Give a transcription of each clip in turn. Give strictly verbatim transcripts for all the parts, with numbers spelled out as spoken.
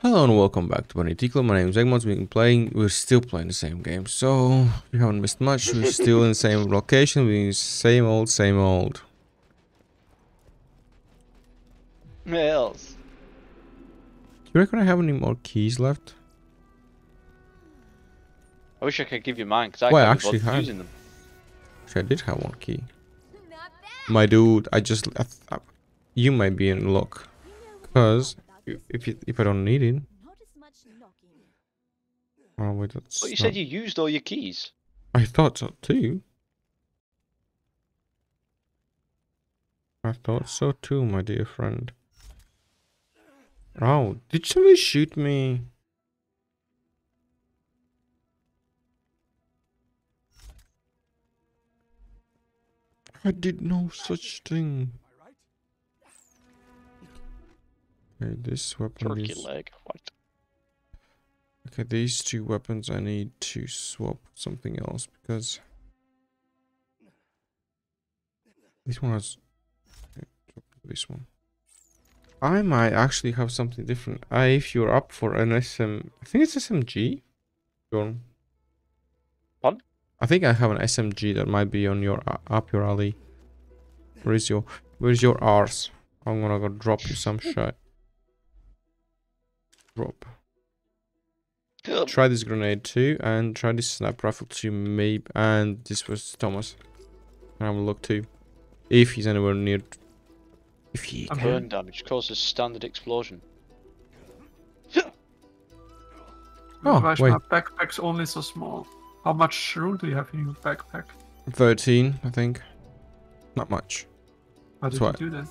Hello and welcome back to Bonetiklo. My name is Egmont. We've been playing, we're still playing the same game, so we haven't missed much. We're still in the same location, we same old, same old. What else? Do you reckon I have any more keys left? I wish I could give you mine, because I well, actually had using them. Actually, I did have one key. My dude, I just... I th you might be in luck, because... If, you, if I don't need it. Oh, wait, that's but you not... said you used all your keys. I thought so too. I thought so too, my dear friend. Oh, did somebody shoot me? I did no such thing. Okay, this weapon Turkey is... leg. What? Okay, these two weapons I need to swap something else because this one has okay, this one. I might actually have something different. I, if you're up for an S M, I think it's S M G. Your... Pardon? I think I have an S M G that might be on your uh, up your alley. Where is your where's your arse? I'm gonna go drop you some shit. Drop. Try this grenade too, and try this sniper rifle too, maybe. And this was Thomas. And I will look too, if he's anywhere near. If he can. Burn damage causes standard explosion. Oh wait. My backpack's only so small. How much room do you have in your backpack? Thirteen, I think. Not much. How did That's you what... do that?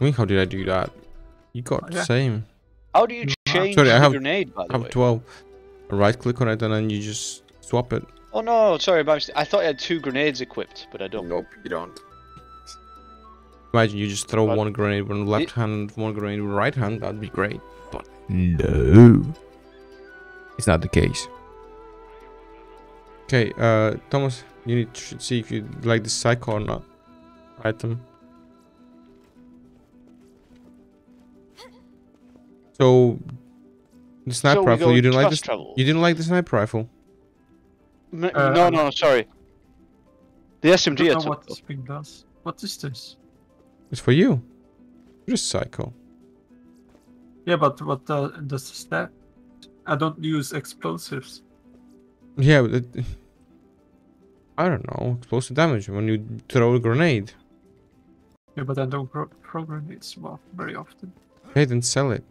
I mean, how did I do that? You got the yeah. same. How do you change sorry, I have, the grenade, by the I have way? twelve. Right click on it and then you just swap it. Oh no, sorry, I thought I had two grenades equipped, but I don't. Nope, you don't. Imagine you just throw but one grenade with left it, hand, one grenade with right hand, that'd be great. But no. It's not the case. Okay, uh, Thomas, you need to see if you like the psycho or not. Item. So the sniper so rifle, you didn't like this. Travel. You didn't like the sniper rifle. No, uh, no, sorry. The S M G. I don't know what this thing does. What is this? It's for you. You're a psycho. Yeah, but what uh, does that? I don't use explosives. Yeah, but it, I don't know. Explosive damage when you throw a grenade. Yeah, but I don't throw pro grenades well, very often. Okay, then sell it.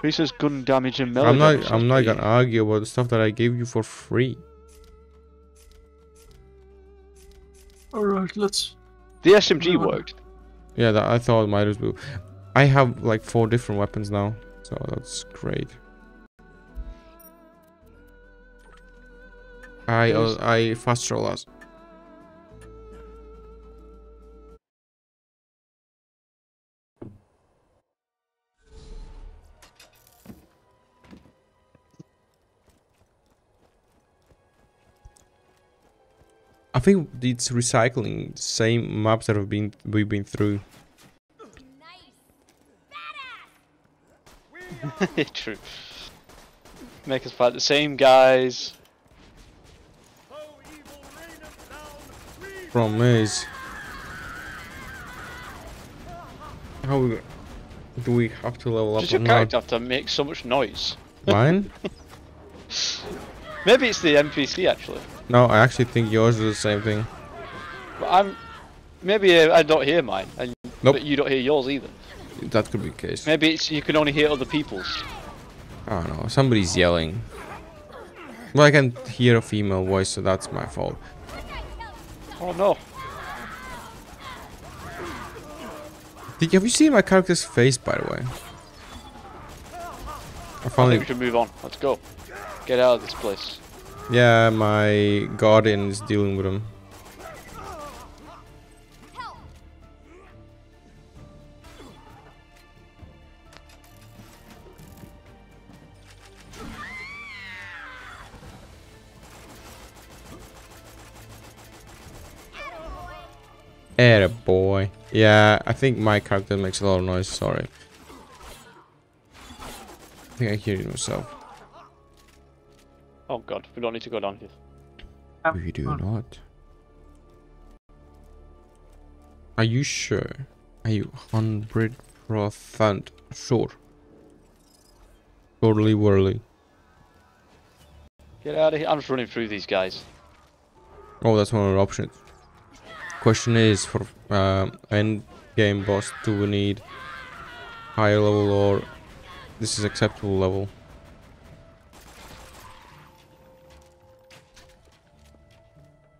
He says gun damage and melee. I'm not. I'm not gonna argue about the stuff that I gave you for free. All right, let's. The S M G worked. Yeah, that I thought might as well. I have like four different weapons now, so that's great. I uh, I fast roll us. I think it's recycling the same maps that have been we've been through. Nice. True. Make us fight the same guys. From maze. How do we have to level up? Does your character have to make so much noise? Mine? Maybe it's the N P C actually. No, I actually think yours is the same thing. But I'm... Maybe I don't hear mine, and nope. But you don't hear yours either. That could be the case. Maybe it's you can only hear other people's. I don't know, somebody's yelling. Well, I can hear a female voice, so that's my fault. Oh no. Did, have you seen my character's face, by the way? I, finally... I think we should move on. Let's go. Get out of this place. Yeah, my guardian is dealing with him. Atta boy. Yeah, I think my character makes a lot of noise, sorry. I think I hear it myself. Oh god, we don't need to go down here. We do not. Are you sure? Are you one hundred percent sure? Totally whirly. Get out of here. I'm just running through these guys. Oh, that's one of the options. Question is, for um, end game boss, do we need high level or this is acceptable level?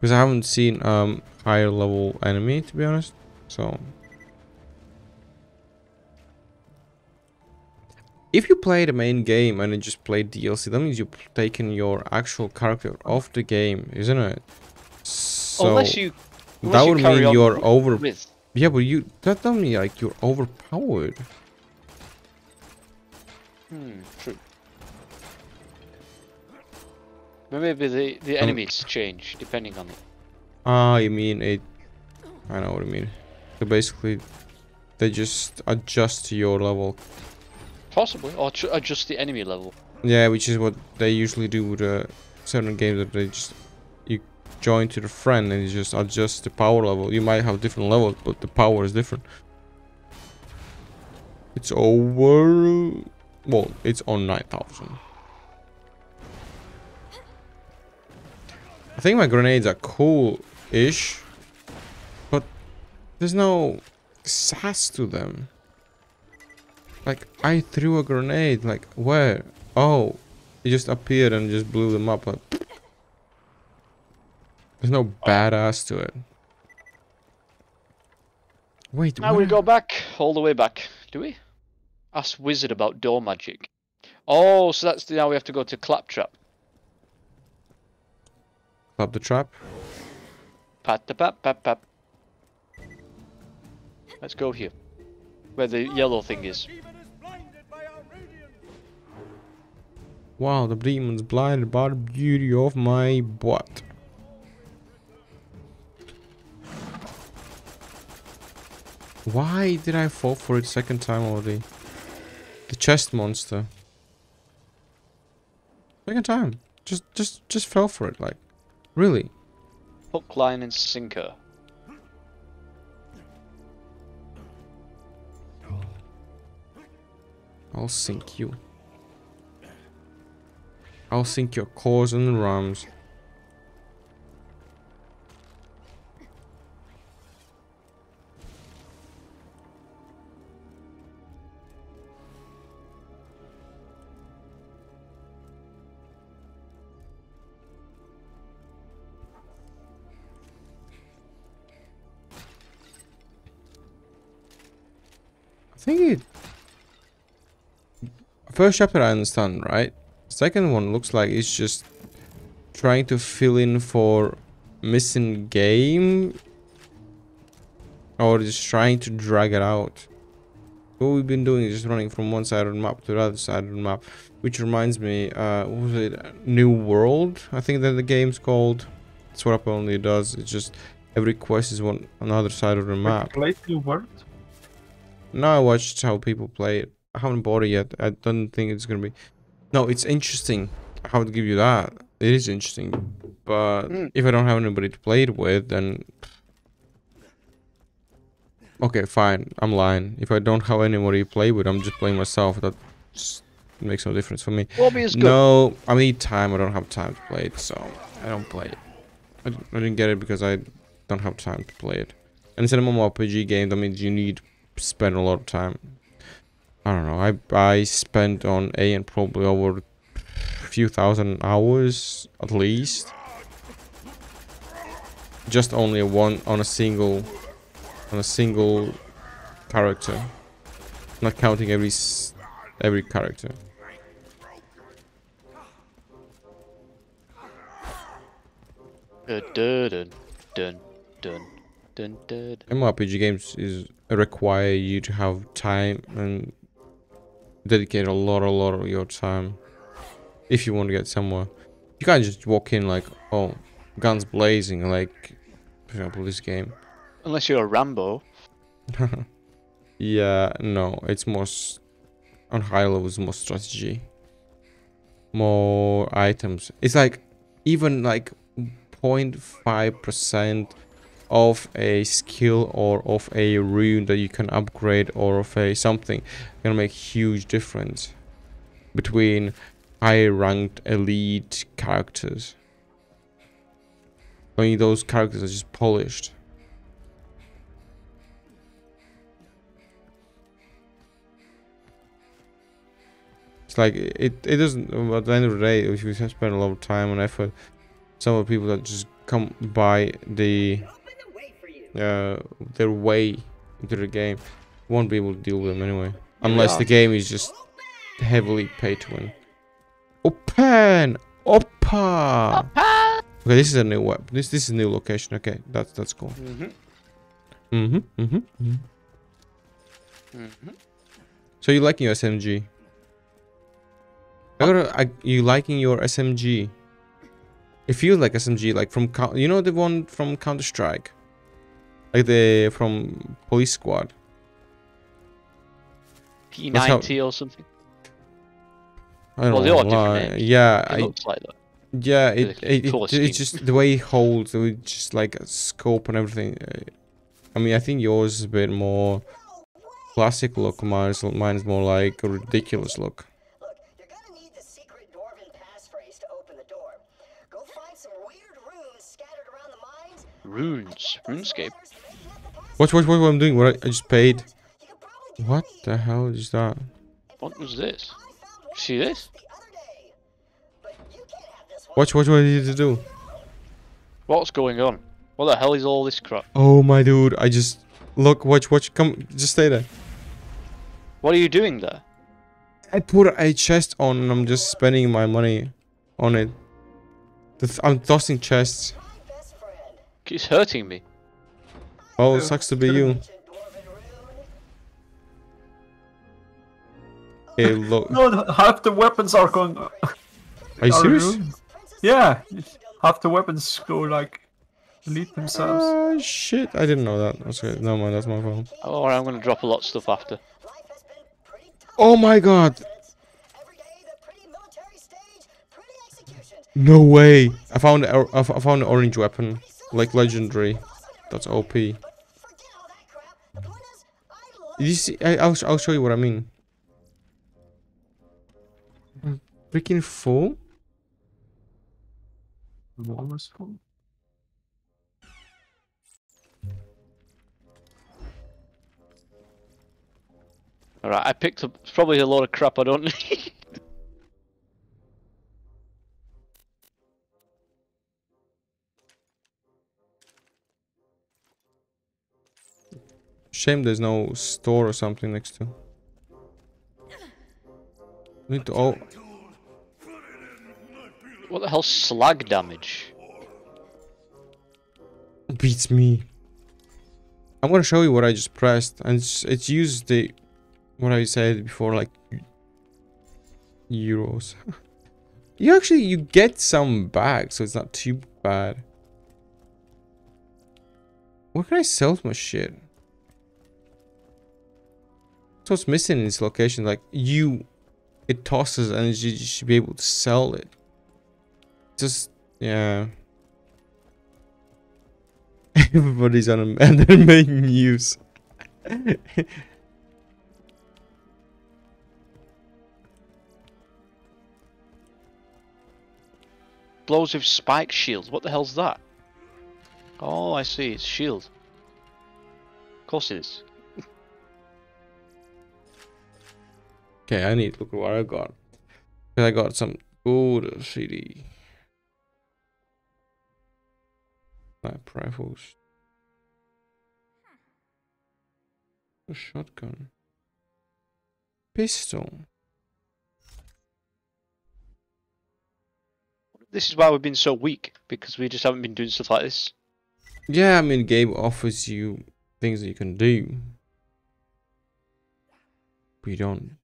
Because I haven't seen um higher level enemy, to be honest. So if you play the main game and then just play D L C, that means you've taken your actual character off the game, isn't it? So unless you, unless that would you mean you're with, over. With. Yeah, but you that doesn't mean like you're overpowered. Hmm. True. Maybe the the enemies um, change depending on it. Ah, you mean it? I know what I mean. So basically, they just adjust to your level. Possibly, or tr adjust the enemy level. Yeah, which is what they usually do with uh, certain games. That they just you join to the friend and you just adjust the power level. You might have different levels, but the power is different. It's over. Well, it's on nine thousand. I think my grenades are cool-ish, but there's no sass to them. Like, I threw a grenade, like, where? Oh, it just appeared and just blew them up. Like, there's no badass to it. Wait, now we go back, all the way back, do we? Ask Wizard about door magic. Oh, so that's the, now we have to go to Claptrap. Clap the trap. Pat the pap pap pap. Let's go here, where the yellow thing is. Wow, the demon's blinded by the beauty of my butt. Why did I fall for it second time already? The chest monster. Second time, just just just fell for it like. Really? Hook, line, and sinker. I'll sink you. I'll sink your claws and rams. I think it... First chapter I understand, right? Second one looks like it's just trying to fill in for missing game, or just trying to drag it out. What we've been doing is just running from one side of the map to the other side of the map, which reminds me, uh, what was it? New World? I think that the game's called. That's what apparently it does. It's just every quest is one on the other side of the map. Play New World? No, I watched how people play it. I haven't bought it yet. I don't think it's gonna be. No, it's interesting. I would give you that. It is interesting, but mm. if I don't have anybody to play it with, then okay, fine. I'm lying. If I don't have anybody to play with, I'm just playing myself. That just makes no difference for me. No, I need time. I don't have time to play it, so I don't play it. I didn't get it because I don't have time to play it. And it's an M M O R P G game. That means you need. Spend a lot of time. I don't know. I I spent on A and probably over a few thousand hours at least. Just only one on a single on a single character, not counting every every character. Dun dun dun dun dun dun. M M O R P G games is. Require you to have time and dedicate a lot a lot of your time if you want to get somewhere. You can't just walk in like, oh, guns blazing, like for example this game. Unless you're a Rambo. Yeah, no, it's more... On high level, it's more strategy. More items. It's like, even like zero point five percent of a skill or of a rune that you can upgrade or of a something can make huge difference between high-ranked elite characters. Only those characters are just polished. It's like, it, it doesn't, at the end of the day, if you spend a lot of time and effort, some of the people that just come by the, uh, their way into the game won't be able to deal with them anyway. Unless the game is just heavily pay to win. Open! Opa! Okay, this is a new web. This this is a new location. Okay, that's that's cool. Mm-hmm. Mm-hmm. Mm-hmm. Mm-hmm. Mm-hmm. So you liking your S M G? Oh. I, you liking your S M G? It feels like S M G, like from you know the one from Counter Strike, like the from Police Squad. P ninety or something. I don't well, they know. Are different yeah, it I, looks like that. Yeah, it, it, it, it it's just the way it holds, it's just like a scope and everything. I mean, I think yours is a bit more classic look. Mine's mine's more like a ridiculous look. Look, you're gonna need the secret dwarven passphrase to open the door. Go find some weird runes scattered around the mines. Runes, RuneScape. Watch, watch, watch what I'm doing. What I, I just paid. What the hell is that? What was this? See this? Watch, watch what I need to do. What's going on? What the hell is all this crap? Oh my dude, I just... Look, watch, watch, come, just stay there. What are you doing there? I put a chest on and I'm just spending my money on it. I'm tossing chests. It's hurting me. Oh, it sucks to be you. Hey, look. No, half the weapons are going... Are you are serious? Ruined. Yeah, half the weapons go like delete themselves. Oh uh, shit, I didn't know that. That's good. No man, that's my fault. Oh, alright, I'm gonna drop a lot of stuff after. Oh my god! No way! I found a, I found an orange weapon, like legendary. That's O P. Did you see? I, I'll I'll show you what I mean. Freaking full? The wall was full? Alright, I picked up probably a lot of crap I don't need. Shame there's no store or something next to. Need to all. What the hell? Slag damage beats me. I'm gonna show you what I just pressed, and it's, it's used the what I said before, like euros. You actually you get some back, so it's not too bad. Where can I sell my shit? That's what's missing in this location. Like you, it tosses, and you, you should be able to sell it. Just yeah. Everybody's on them and they're making news. Explosive spike shield. What the hell's that? Oh, I see. It's shield. Of course it is. Okay, I need to look at what I got. Cause I got some good C D. Sniper rifles. A shotgun. Pistol. This is why we've been so weak, because we just haven't been doing stuff like this. Yeah, I mean, game offers you things that you can do. But you don't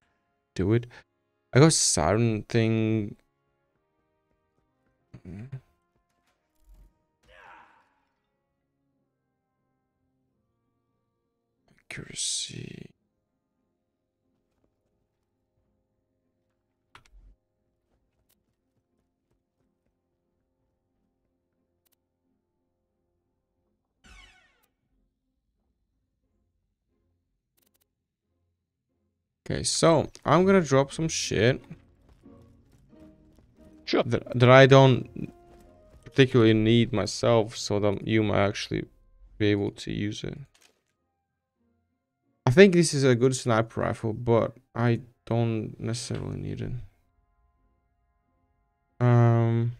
do it. I got a siren thing. Mm. accuracy. Okay, so I'm gonna drop some shit. Sure. That, that I don't particularly need myself, so that you might actually be able to use it. I think this is a good sniper rifle, but I don't necessarily need it. Um.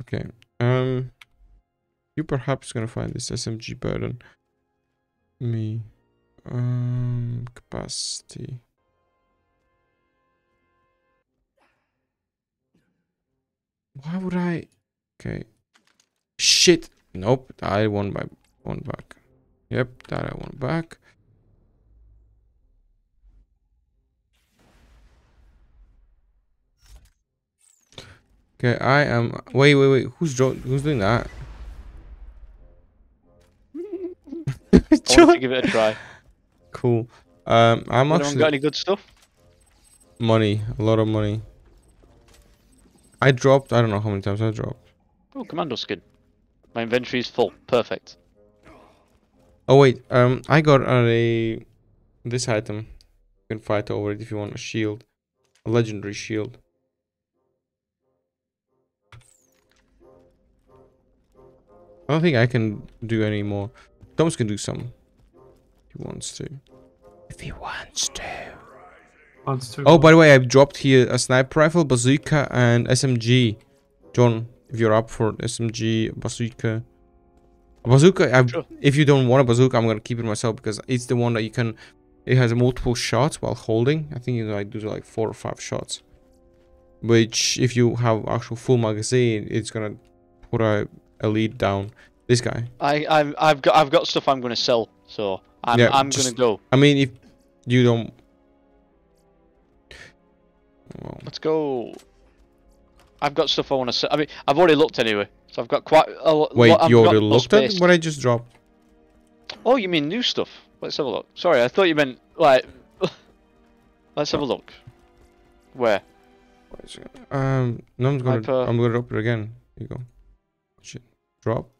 Okay. Um. You perhaps gonna find this S M G better than me. Um, capacity. Why would I? Okay. Shit. Nope. I want my one back. Yep. That I want back. Okay. I am. Wait. Wait. Wait. Who's who's doing that? I want to give it a try. Cool. Um, I'm Anyone actually... got any good stuff? Money. A lot of money. I dropped... I don't know how many times I dropped. Oh, commando skin. My inventory is full. Perfect. Oh, wait. Um, I got a... This item. You can fight over it if you want a shield. A legendary shield. I don't think I can do any more. Thomas can do some. He wants to. If he wants to. Wants to. Oh, by the way, I've dropped here a sniper rifle, bazooka, and S M G. John, if you're up for it, S M G, bazooka. A bazooka, I've, sure. If you don't want a bazooka, I'm going to keep it myself because it's the one that you can... It has multiple shots while holding. I think you like do like four or five shots. Which, if you have actual full magazine, it's going to put a, a lead down. This guy. I, I've, I've got, I've got stuff I'm gonna sell, so I'm, yeah, I'm just, gonna go. I mean, if you don't, well. Let's go. I've got stuff I want to sell. I mean, I've already looked anyway, so I've got quite a lot. Wait, I've you already looked at what I just dropped? Oh, you mean new stuff? Let's have a look. Sorry, I thought you meant like. Let's have a look. Where? Um, no, I'm gonna, I'm gonna drop it again. Here you go. Shit. Drop.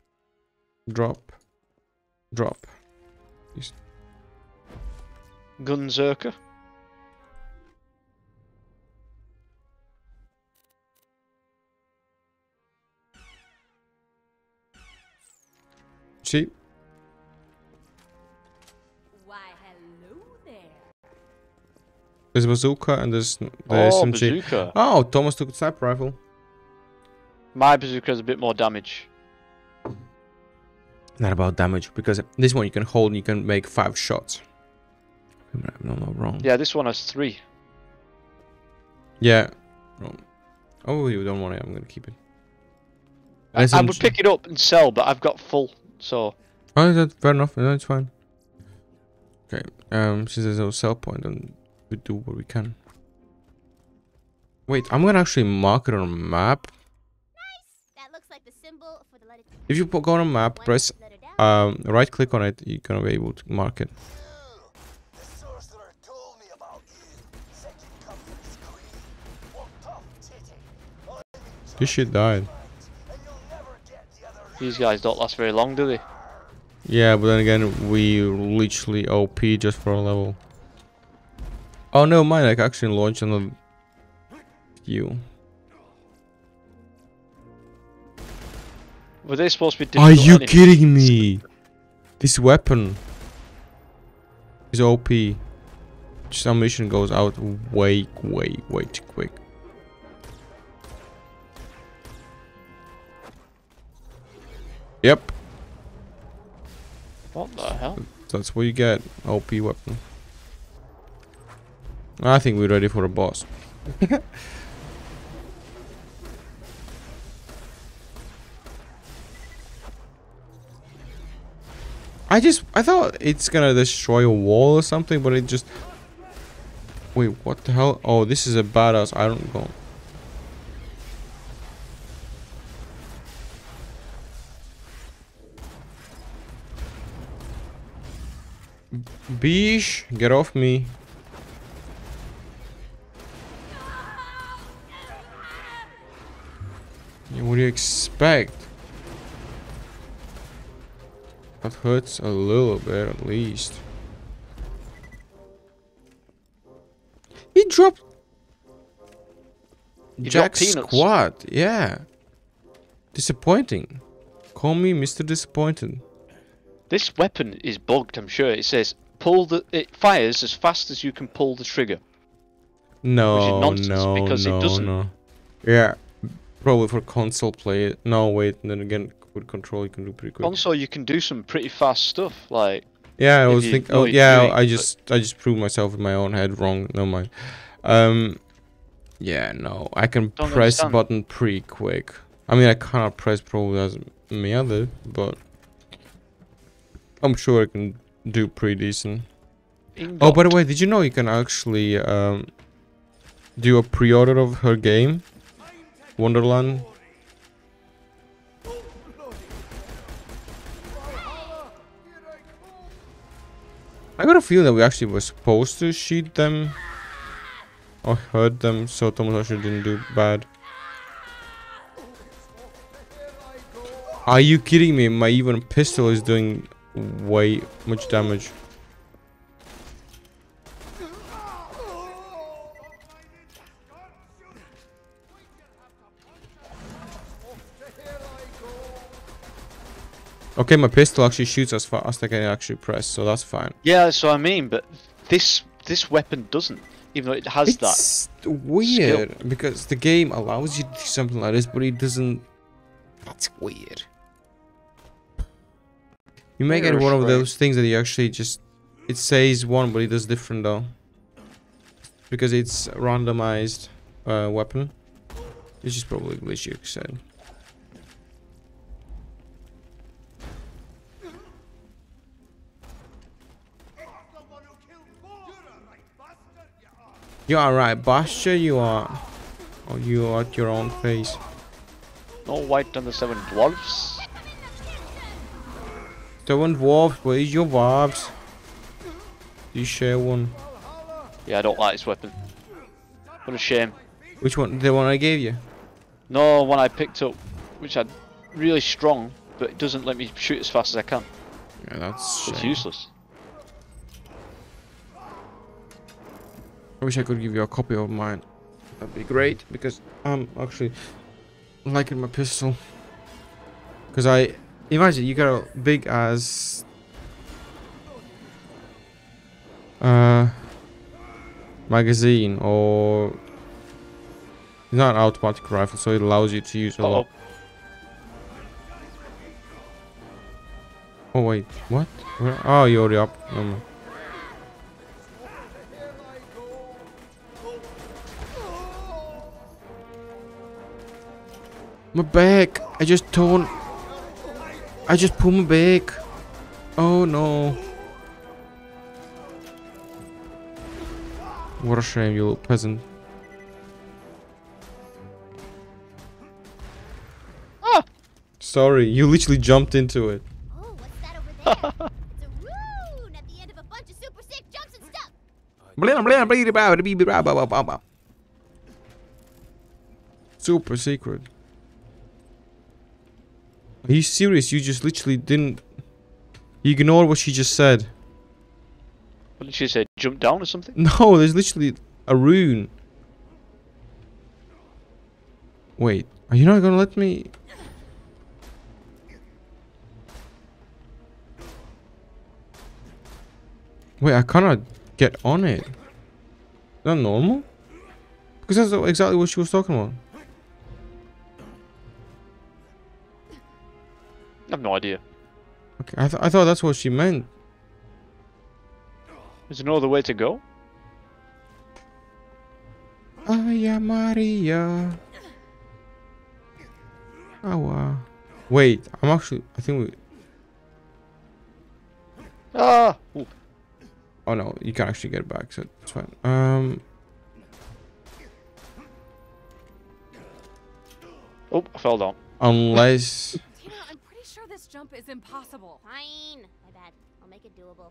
Drop, drop. Gunzerker. See. Why, hello there. There's bazooka and there's the oh, S M G. Bazooka. Oh, Thomas took a sniper rifle. My bazooka has a bit more damage. Not about damage, because this one you can hold and you can make five shots. No, no, wrong. Yeah, this one has three. Yeah. Wrong. Oh, you don't want it. I'm going to keep it. I, I would pick it up and sell, but I've got full, so... Oh, that's fair enough. No, it's fine. Okay. Um, since there's no sell point, then we do what we can. Wait, I'm going to actually mark it on a map. If you go on a map, press um, right click on it, you're gonna be able to mark it. This shit died. These guys don't last very long, do they? Yeah, but then again, we literally O P just for a level. Oh no, mine! I can actually launch another few. Were they supposed to be Are you enemies? Kidding me? This weapon is O P. Just ammunition goes out way, way, way too quick. Yep. What the hell? That's what you get. O P weapon. I think we're ready for a boss. I just, I thought it's gonna destroy a wall or something, but it just... Wait, what the hell? Oh, this is a badass iron golem. Beesh, get off me. What do you expect? That hurts a little bit, at least. He dropped... He Jack dropped Squad, yeah. Disappointing. Call me Mister Disappointed. This weapon is bugged, I'm sure. It says, pull the... It fires as fast as you can pull the trigger. No, no, no, because it doesn't. No. Yeah. Probably for console play. No, wait. And then again, with control, you can do pretty quick. Console, you can do some pretty fast stuff. Like yeah, I was thinking. Oh, yeah. Doing, I just, I just proved myself in my own head wrong. No mind. Um, yeah, no. I can press understand. button pretty quick. I mean, I cannot press probably as me other, but I'm sure I can do pretty decent. Ingot. Oh, by the way, did you know you can actually um do a pre-order of her game? Wonderland. I got a feeling that we actually were supposed to shoot them or hurt them, so Thomas actually didn't do bad. Are you kidding me? My even pistol is doing way much damage. Okay, my pistol actually shoots as far as I can actually press, so that's fine. Yeah, that's what I mean, but this this weapon doesn't, even though it has it's that. It's weird, skill. Because the game allows you to do something like this, but it doesn't... That's weird. You may get one of those things that you actually just... It says one, but it does different, though. Because it's a randomized uh, weapon. Which is probably a glitch, you said. You are right, Bastia, you are. Oh, you are at your own face. No white on the seven dwarves. Seven dwarves, where is your dwarves? Do you share one? Yeah, I don't like this weapon. What a shame. Which one? The one I gave you? No, one I picked up, which I really strong, but it doesn't let me shoot as fast as I can. Yeah, that's. It's useless. I wish I could give you a copy of mine. That'd be great because I'm actually liking my pistol. Because I imagine you got a big ass uh, magazine or it's not an automatic rifle, so it allows you to use a uh-oh. lot. Oh wait, what? Where? Oh, you're already up. Um, My back! I just torn. I just pulled my back. Oh no! What a shame, you little peasant! Ah! Sorry, you literally jumped into it. Oh, what's that over there? It's a rune at the end of a bunch of super sick jumps and stuff. Blam blam blam blam blam blam. Super secret. Are you serious? You just literally didn't... You ignored what she just said. What did she say? Jump down or something? No, there's literally a rune. Wait, are you not gonna let me... Wait, I cannot get on it. Is that normal? Because that's exactly what she was talking about. I have no idea. Okay, I, th I thought that's what she meant. Is there no other way to go? Aya Maria. Oh wow. Wait, I'm actually... I think we... Ah! Ooh. Oh no, you can actually get back, so it's fine. Um... Oh, I fell down. Unless... Jump is impossible. Fine. My bad. I'll make it doable.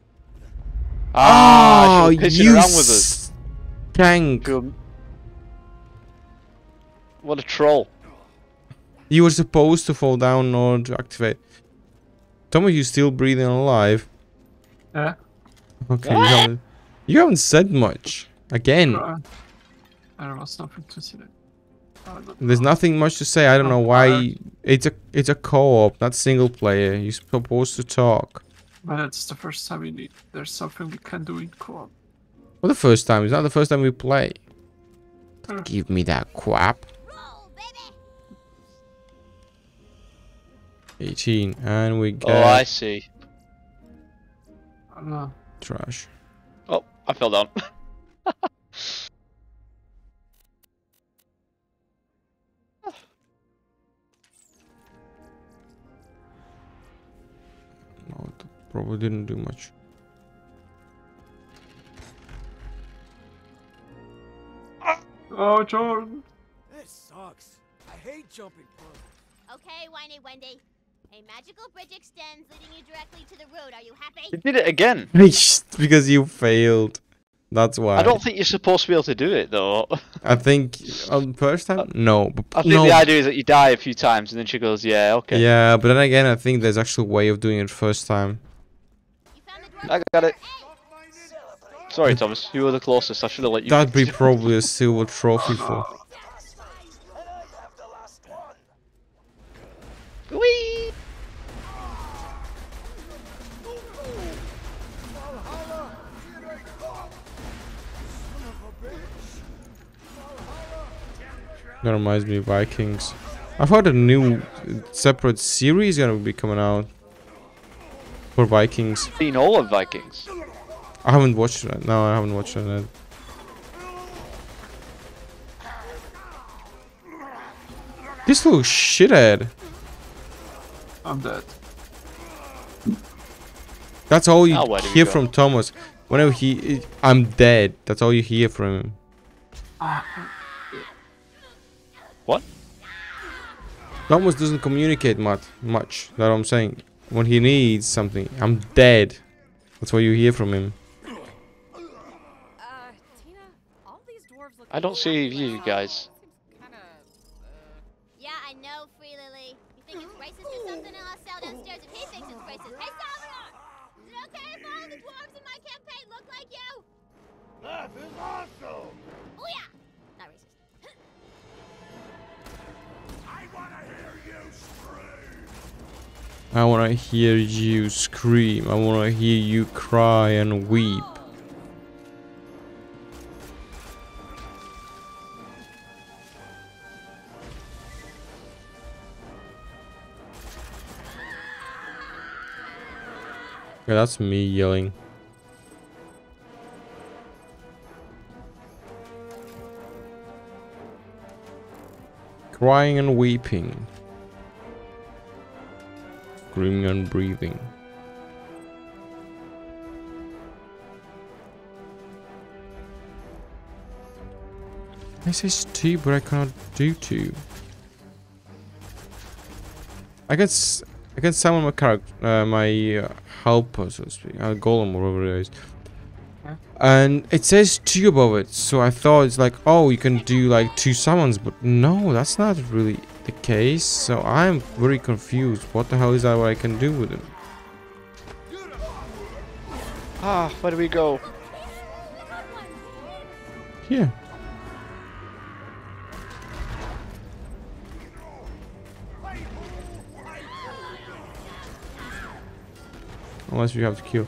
Ah, oh, you around with us. Tank. What a troll. You were supposed to fall down in order to activate. Thomas, you still breathing alive? Uh. Okay. You haven't, you haven't said much. Again. Uh, I don't know. It's not considered. There's nothing much to say. I don't know why. It's a it's a co-op, not single player. You're supposed to talk. But it's the first time we need. There's something we can do in co-op. Well, the first time. It's not the first time we play. Don't give me that crap. eighteen, and we go. Oh, I see. No. Trash. Oh, I fell down. No, it probably didn't do much. Oh, Jordan. This sucks. I hate jumping puzzles. Okay, Whiny Wendy. A magical bridge extends, leading you directly to the road. Are you happy? You did it again. Because you failed. That's why. I don't think you're supposed to be able to do it, though. I think on the first time, no. I think no. The idea is that you die a few times and then she goes, yeah, okay. Yeah, but then again, I think there's actually a way of doing it first time. You found the I got it. Eight. Sorry, Thomas. You were the closest. I should have let you. That'd be probably a silver trophy for. Whee! That reminds me of Vikings. I thought a new separate series gonna be coming out for Vikings. I've seen all of Vikings. I haven't watched it. No, I haven't watched it. This little shithead. I'm dead. That's all you oh, hear from Thomas. Whenever he, I'm dead. That's all you hear from him. Uh, what? Thomas doesn't communicate much. Much. That's what I'm saying. When he needs something, I'm dead. That's what you hear from him. Uh, Tina, all these dwarves look I don't see you guys. That is awesome! Oh yeah! Not racist. I wanna hear you scream! I wanna hear you scream. I wanna hear you cry and weep. Yeah, that's me yelling. Crying and weeping, screaming and breathing. I say two, but I cannot do two. I can I can summon my character, uh, my uh, helper, so to speak, a uh, golem or whatever it is. And it says two above it, so I thought it's like, oh, you can do like two summons, but no, that's not really the case. So I'm very confused. What the hell is that? What I can do with him? Ah, where do we go? Here. Unless we have to kill.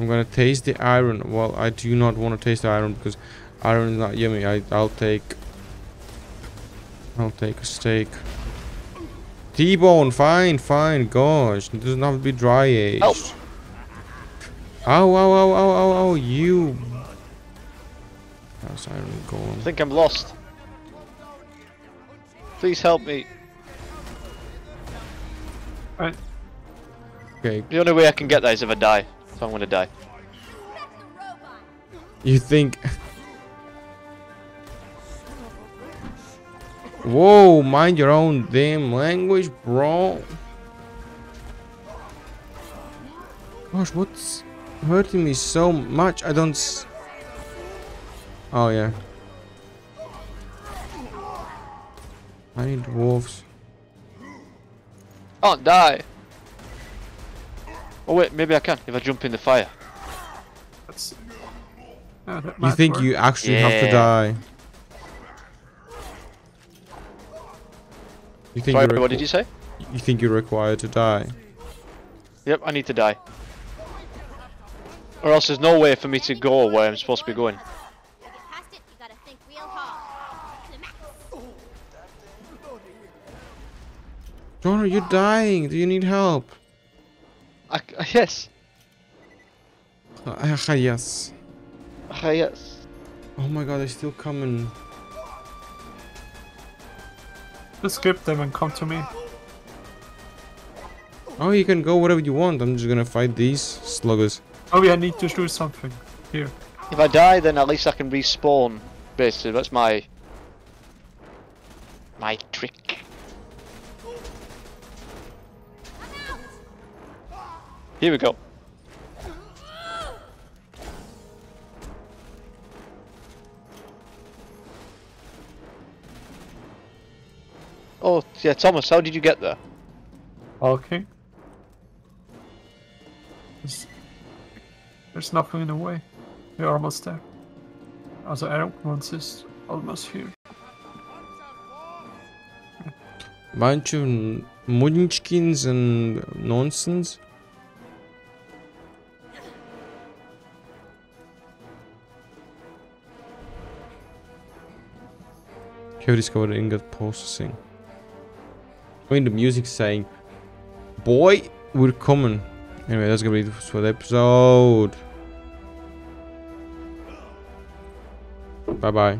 I'm gonna taste the iron. Well, I do not want to taste the iron because iron is not yummy. I, I'll take... I'll take a steak. T-bone, fine, fine, gosh. It doesn't have to be dry-aged. Oh. Ow, ow, ow, ow, ow, ow, you... That's iron golem. I think I'm lost. Please help me. Alright. Okay. The only way I can get that is if I die. So I'm gonna die. You think? Whoa! Mind your own damn language, bro. Gosh, what's hurting me so much? I don't... S oh, yeah. I need dwarves. Can't die. Oh wait, maybe I can if I jump in the fire. That's... Oh, that you think work. You actually yeah. have to die? You think? Sorry, what did you say? You think you're required to die? Yep, I need to die. Or else there's no way for me to go where I'm supposed to be going. Dora, you're dying. Do you need help? Uh, yes. Uh, yes. Uh, yes. Oh my god, they're still coming. Just skip them and come to me. Oh, you can go wherever you want. I'm just gonna fight these sluggers. Oh, yeah, I need to do something. Here. If I die, then at least I can respawn. Basically, that's my... my trick. Here we go. Oh, yeah, Thomas, how did you get there? Okay. There's, there's nothing in the way. You're almost there. Also, Egmont is almost here. Bunch of munchkins and nonsense. Have discovered ingot processing. I mean, the music saying, boy, we're coming. Anyway, that's gonna be it for the episode. Bye bye.